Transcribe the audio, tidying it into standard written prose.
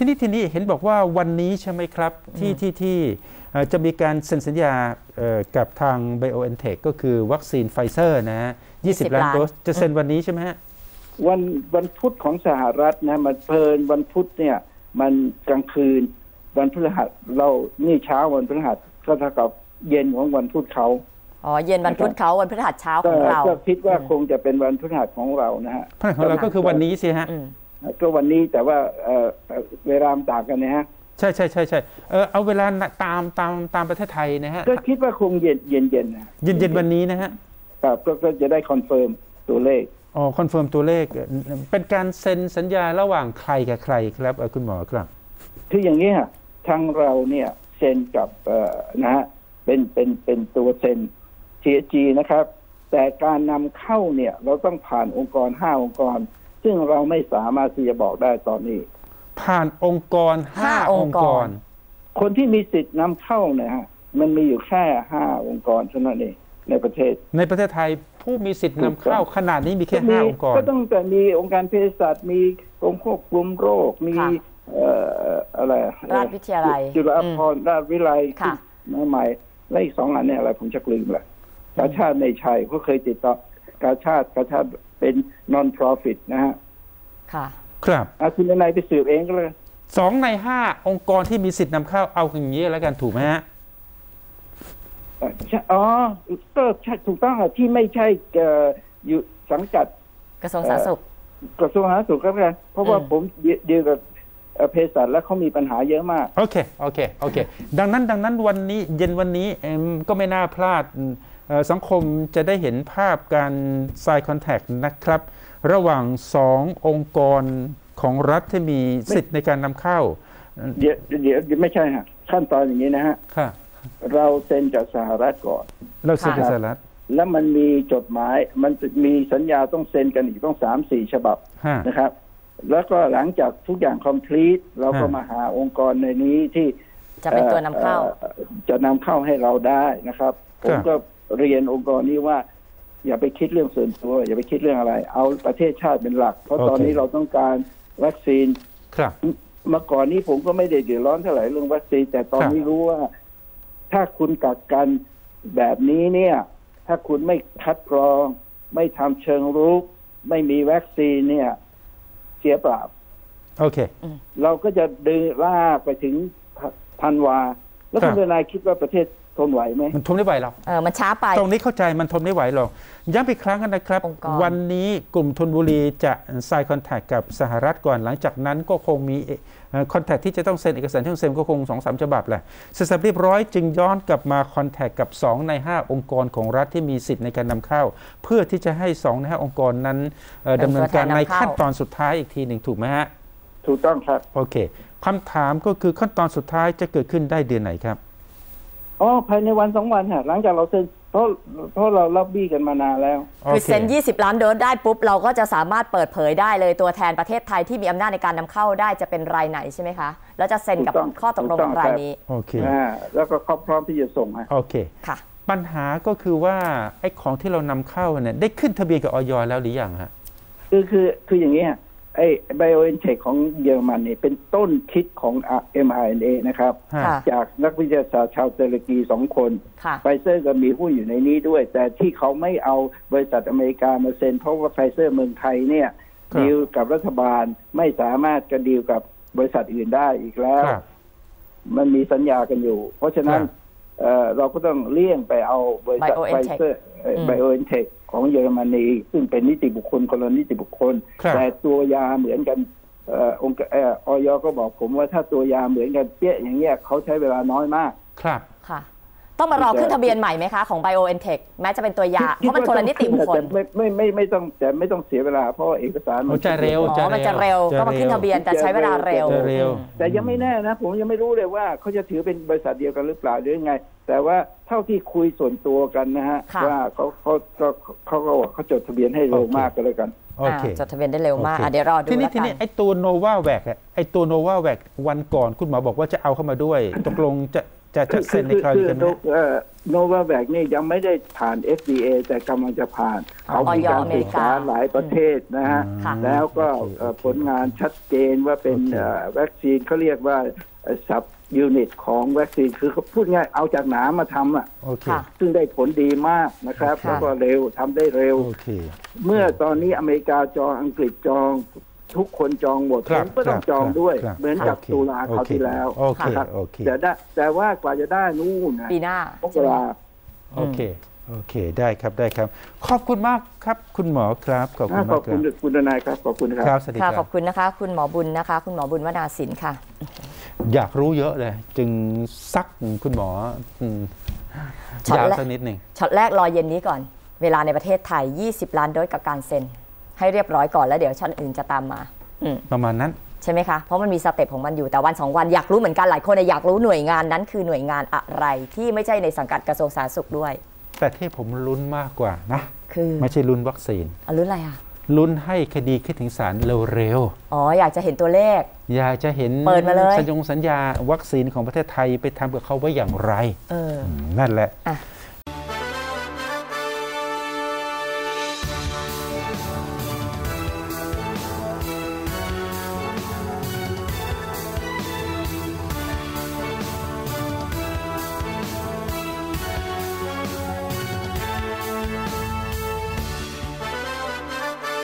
ทีนี้เห็นบอกว่าวันนี้ใช่ไหมครับที่จะมีการเซ็นสัญญากับทาง BioNTech ก็คือวัคซีนไฟเซอร์นะฮะ20 ล้านโดสจะเซ็นวันนี้ใช่ไหมฮะวันพุธของสหรัฐนะมันเพลินวันพุธเนี่ยมันกลางคืนวันพฤหัสเรานี่เช้าวันพฤหัสก็เท่ากับเย็นของวันพุธเขาอ๋อเย็นวันพุธเขาวันพฤหัสเช้าของเราก็คิดว่าคงจะเป็นวันพฤหัสของเรานะฮะพฤหัสของเราก็คือวันนี้สิฮะก็วันนี้แต่ว่าเวลาต่างกันนะฮะใช่เอาเวลาตามประเทศไทยนะฮะก็คิดว่าคงเย็นวันนี้นะฮะก็จะได้คอนเฟิร์มตัวเลขอ๋อคอนเฟิร์มตัวเลขเป็นการเซ็นสัญญาระหว่างใครกับใครครับคุณหมอครับคืออย่างนี้ฮะทางเราเนี่ยเซ็นกับนะฮะเป็นตัวเซ็น TSG นะครับแต่การนำเข้าเนี่ยเราต้องผ่านองค์กร5 องค์กรซึ่งเราไม่สามารถที่จะบอกได้ตอนนี้ผ่านองค์กร5 องค์กรคนที่มีสิทธิ์นำเข้าเนี่ยฮะมันมีอยู่แค่5 องค์กรเท่านั้นเองในประเทศไทยผู้มีสิทธิ์นำเข้าขนาดนี้มีแค่5 องค์กรก็ต้องแต่มีองค์การเภสัชมีองค์ควบคุมโรคมีอะไรราชวิทยาลัยจุฬาภรณ์ราชวิทยาลัยใหม่และอีก2 อันเนี่ยอะไรผมชักลืมละกาชาติในชัยก็เคยติดต่อกาชาติเป็น non-profit นะฮะค่ะครับคุณนายไปสืบเองก็เลย2 ใน 5 องค์กรที่มีสิทธิ์นำเข้าเอาอย่างนี้แล้วกันถูกไหมฮะอ๋อก็ถูกต้องที่ไม่ใช่อยู่สังกัดกระทรวงสาธารณสุขครับนะเพราะว่าผมเดียวกับเภสัชแล้วเขามีปัญหาเยอะมากโอเคดังนั้นวันนี้เย็นวันนี้ก็ไม่น่าพลาดสังคมจะได้เห็นภาพการsign contactนะครับระหว่าง2 องค์กรของรัฐที่มีสิทธิ์ในการนำเข้าเดี๋ยวไม่ใช่ฮะขั้นตอนอย่างนี้นะฮะค่ะเราเซ็นกับสหรัฐก่อนเราเซ็นกับสหรัฐแล้วมันมีจดหมายมันมีสัญญาต้องเซ็นกันอีกต้อง 3-4 ฉบับนะครับแล้วก็หลังจากทุกอย่าง complete เราก็มาหาองค์กรในนี้ที่จะเป็นตัวนำเข้าให้เราได้นะครับผมก็เรียนองค์กรนี้ว่าอย่าไปคิดเรื่องส่วนตัวอย่าไปคิดเรื่องอะไรเอาประเทศชาติเป็นหลักเพราะตอนนี้เราต้องการวัคซีนเมื่อก่อนนี้ผมก็ไม่ได้เดือดร้อนเท่าไหร่เรื่องวัคซีนแต่ตอนนี้รู้ว่าถ้าคุณกักกันแบบนี้เนี่ยถ้าคุณไม่คัดกรองไม่ทำเชิงรุกไม่มีวัคซีนเนี่ยเสียเปล่าโอเคเราก็จะดึงลากไปถึงธันวาแล้วคุณนายคิดว่าประเทศทนไหวไหมมันทนไม่ไหวหรอกมันช้าไปตรงนี้เข้าใจมันทนไม่ไหวหรอกย้ำอีกครั้งกันนะครับวันนี้กลุ่มธนบุรีจะsign contactกับสหรัฐก่อนหลังจากนั้นก็คงมีcontact ที่จะต้องเซ็นเอกสารที่ต้องเซ็นก็คง 2-3 ฉบับแหละเสร็จสับเรียบร้อยจึงย้อนกลับมา contact กับ2 ใน 5 องค์กรของรัฐที่มีสิทธิ์ในการนำเข้าเพื่อที่จะให้2 ใน 5 องค์กรนั้นดำเนินการในขั้นตอนสุดท้ายอีกทีหนึ่งถูกไหมฮะถูกต้องครับโอเคคำถามก็คือขั้นตอนสุดท้ายจะเกิดขึ้นได้เดือนไหนครับอ๋อภายในวัน2 วันฮะหลังจากเราเซ็นเพราะเราล็อบบี้กันมานานแล้วคือเซ็น20 ล้านโดสได้ปุ๊บเราก็จะสามารถเปิดเผยได้เลยตัวแทนประเทศไทยที่มีอำนาจในการนำเข้าได้จะเป็นรายไหนใช่ไหมคะแล้วจะเซ็นกับข้อตกลงรายนี้โอเคแล้วก็เขาพร้อมที่จะส่งโอเคค่ะปัญหาก็คือว่าไอ้ของที่เรานำเข้าเนี่ยได้ขึ้นทะเบียนกับอย.แล้วหรือยังฮะคืออย่างนี้ฮะไอ้ BioNTech ของเยอรมันนี่เป็นต้นคิดของ mRNA นะครับจากนักวิทยาศาสตร์ชาวตุรกี2 คนไฟเซอร์ก็มีหุ้นอยู่ในนี้ด้วยแต่ที่เขาไม่เอาบริษัทอเมริกามาเซ็นเพราะว่าไฟเซอร์เมืองไทยเนี่ยดีลกับรัฐบาลไม่สามารถจะดีลกับบริษัทอื่นได้อีกแล้วมันมีสัญญากันอยู่เพราะฉะนั้นเราก็ต้องเลี่ยงไปเอาบริษัทไฟเซอร์ BioNTechของเยอรมนีซึ่งเป็นนิติบุคคลคนละนิติบุคคลแต่ตัวยาเหมือนกันองค์อย.ก็บอกผมว่าถ้าตัวยาเหมือนกันเปี้ยอย่างเงี้ยเขาใช้เวลาน้อยมากครับค่ะต้องมารอขึ้นทะเบียนใหม่ไหมคะของ BioNTech แม้จะเป็นตัวยาเพราะมันคนละนิติบุคคลไม่ต้องแต่ไม่ต้องเสียเวลาเพราะเอกสารมันจะเร็วก็มาขึ้นทะเบียนแต่ใช้เวลาเร็วแต่ยังไม่แน่นะผมยังไม่รู้เลยว่าเขาจะถือเป็นบริษัทเดียวกันหรือเปล่าหรือยังไงแต่ว่าเท่าที่คุยส่วนตัวกันนะฮะว่าเขาจดทะเบียนให้เร็วมากก็แล้วกันจดทะเบียนได้เร็วมากเดี๋ยวรอดูแล้วกันทีนี้ไอ้ตัวโนวาแวควันก่อนคุณหมอบอกว่าจะเอาเข้ามาด้วยตกลงจะ จะเซ็นในคราวนี้กันนะโนวาแวคนี่ยังไม่ได้ผ่าน FDA แต่กำลังจะผ่านเขามีการศึกษาหลายประเทศนะฮะแล้วก็ผลงานชัดเจนว่าเป็นวัคซีนเขาเรียกว่าซับยูนิตของวัคซีนคือเขาพูดง่ายเอาจากหนามมาทำอ่ะซึ่งได้ผลดีมากนะครับแล้วก็เร็วทำได้เร็วเมื่อตอนนี้อเมริกาจองอังกฤษจองทุกคนจองหมดผมก็ต้องจองด้วยเหมือนกับตุลาคราวที่แล้วจะได้แต่ว่ากว่าจะได้นู่นนะปีหน้าตุลาโอเคได้ครับขอบคุณมากครับคุณหมอครับขอบคุณมากครับคุณนายครับขอบคุณครับสวัสดีครับขอบคุณนะคะคุณหมอบุญนะคะคุณหมอบุญวนาสินค่ะอยากรู้เยอะเลยจึงซักคุณหมอช็อตแรกสักนิดหนึ่งช็อตแรกรอเย็นนี้ก่อนเวลาในประเทศไทย20ล้านโดสกับการเซ็นให้เรียบร้อยก่อนแล้วเดี๋ยวช็อตอื่นจะตามมาประมาณนั้นใช่ไหมคะเพราะมันมีสเต็ปของมันอยู่แต่วัน2วันอยากรู้เหมือนกันหลายคนอยากรู้หน่วยงานนั้นคือหน่วยงานอะไรที่ไม่ใช่ในสังกัดกระทรวงสาธารณสุขด้วยแต่ที่ผมลุ้นมากกว่านะคือไม่ใช่ลุ้นวัคซีนลุ้นอะไรอ่ะลุ้นให้คดีขึ้นถึงศาลเร็วๆอ๋ออยากจะเห็นตัวเลขอยากจะเห็นเปิดมาเลยสัญญาวัคซีนของประเทศไทยไปทำกับเขาไว้อย่างไรนั่นแหละ